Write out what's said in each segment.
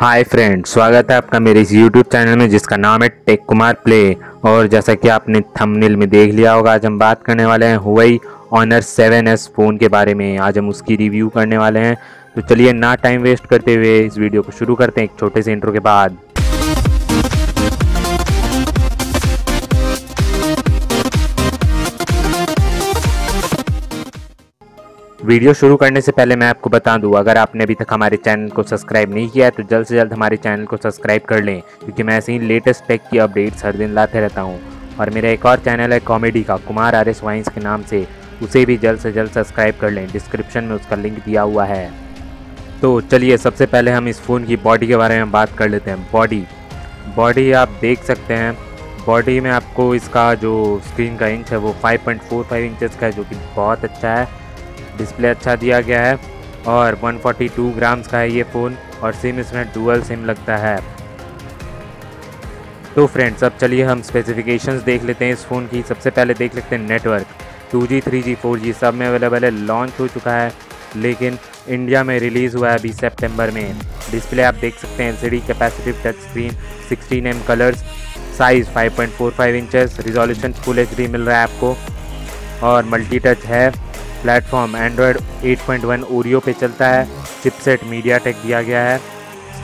Hi friend, स्वागत है आपका मेरे इस यूट्यूब चैनल में जिसका नाम है टेक कुमार प्ले। और जैसा कि आपने थंबनेल में देख लिया होगा, आज हम बात करने वाले हैं हुआई ऑनर 7S फ़ोन के बारे में। आज हम उसकी रिव्यू करने वाले हैं, तो चलिए ना टाइम वेस्ट करते हुए इस वीडियो को शुरू करते हैं एक छोटे से इंट्रो के बाद। वीडियो शुरू करने से पहले मैं आपको बता दूं, अगर आपने अभी तक हमारे चैनल को सब्सक्राइब नहीं किया है तो जल्द से जल्द हमारे चैनल को सब्सक्राइब कर लें, क्योंकि मैं ऐसे ही लेटेस्ट टेक की अपडेट्स हर दिन लाते रहता हूं। और मेरा एक और चैनल है कॉमेडी का, कुमार RS वाइंस के नाम से, उसे भी जल्द से जल्द सब्सक्राइब कर लें। डिस्क्रिप्शन में उसका लिंक दिया हुआ है। तो चलिए सबसे पहले हम इस फ़ोन की बॉडी के बारे में बात कर लेते हैं। बॉडी आप देख सकते हैं, बॉडी में आपको इसका जो स्क्रीन का इंच है वो 5.45 इंचेस का है, जो कि बहुत अच्छा है। डिस्प्ले अच्छा दिया गया है और 142 ग्राम्स का है ये फ़ोन। और सिम इसमें डुअल सिम लगता है। तो फ्रेंड्स, अब चलिए हम स्पेसिफिकेशंस देख लेते हैं इस फ़ोन की। सबसे पहले देख लेते हैं नेटवर्क, 2G 3G 4G सब में अवेलेबल है। लॉन्च हो चुका है लेकिन इंडिया में रिलीज़ हुआ है अभी सितंबर में। डिस्प्ले आप देख सकते हैं, LCD capacitive touch screen, 16M colours, size 5.45 inches, resolution full HD मिल रहा है आपको और मल्टी टच है। प्लेटफॉर्म एंड्रॉयड 8.1 ओरियो पे चलता है। चिपसेट मीडियाटेक दिया गया है।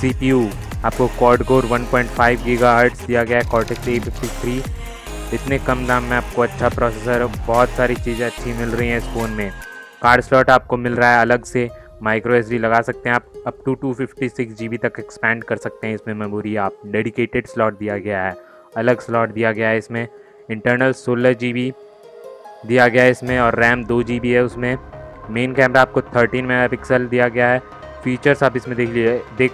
CPU आपको क्वाड कोर 1.5 गीगाहर्ट्ज़ दिया गया है, Cortex A53। इतने कम दाम में आपको अच्छा प्रोसेसर और बहुत सारी चीज़ें अच्छी मिल रही हैं इस फ़ोन में। कार्ड स्लॉट आपको मिल रहा है अलग से, microSD लगा सकते हैं आप, अप टू 256 GB तक एक्सपेंड कर सकते हैं इसमें मेमोरी आप। डेडिकेटेड स्लॉट दिया गया है, अलग स्लॉट दिया गया है इसमें। इंटरनल 16 GB दिया गया है इसमें और रैम 2 GB है उसमें। मेन कैमरा आपको 13 मेगापिक्सल दिया गया है। फीचर्स आप इसमें देख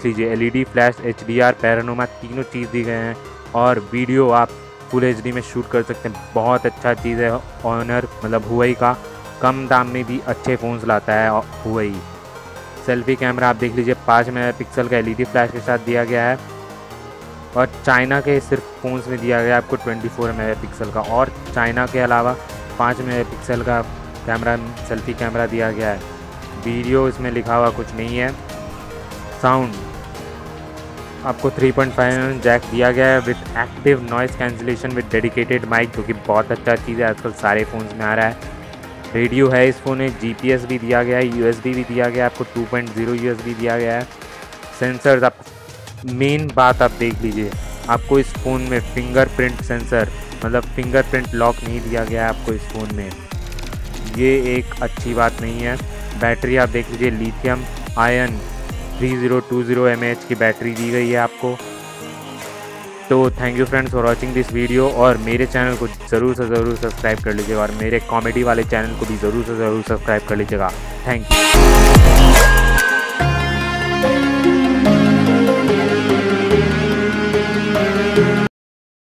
लीजिए, LED फ्लैश, HDR, पैरानोमा तीनों चीज़ दी गए हैं। और वीडियो आप फुल HD में शूट कर सकते हैं, बहुत अच्छा चीज़ है। ऑनर मतलब हुआई का कम दाम में भी अच्छे फ़ोन्स लाता है हुआई। सेल्फी कैमरा आप देख लीजिए, 5 मेगापिक्सल का LED फ्लैश के साथ दिया गया है। और चाइना के सिर्फ फ़ोन्स में दिया गया आपको 24 मेगापिक्सल का, और चाइना के अलावा 5 मेगापिक्सल का कैमरा, सेल्फी कैमरा दिया गया है। वीडियो इसमें लिखा हुआ कुछ नहीं है। साउंड आपको 3.5mm जैक दिया गया है with active noise cancellation with dedicated mic, जो कि बहुत अच्छा चीज़ है, आजकल सारे फ़ोन्स में आ रहा है। रेडियो है इस फ़ोन में, GPS भी दिया गया है, USB भी दिया गया है आपको, 2.0 USB दिया गया है। सेंसर्स आपको, मेन बात आप देख लीजिए, आपको इस फ़ोन में फिंगरप्रिंट सेंसर मतलब फिंगरप्रिंट लॉक नहीं दिया गया है आपको इस फ़ोन में, ये एक अच्छी बात नहीं है। बैटरी आप देख लीजिए, लिथियम-आयन 3020 mAh की बैटरी दी गई है आपको। तो thank you friends for watching this video. और मेरे चैनल को ज़रूर से ज़रूर सब्सक्राइब कर लीजिएगा और मेरे कॉमेडी वाले चैनल को भी ज़रूर से ज़रूर सब्सक्राइब कर लीजिएगा। Thank you.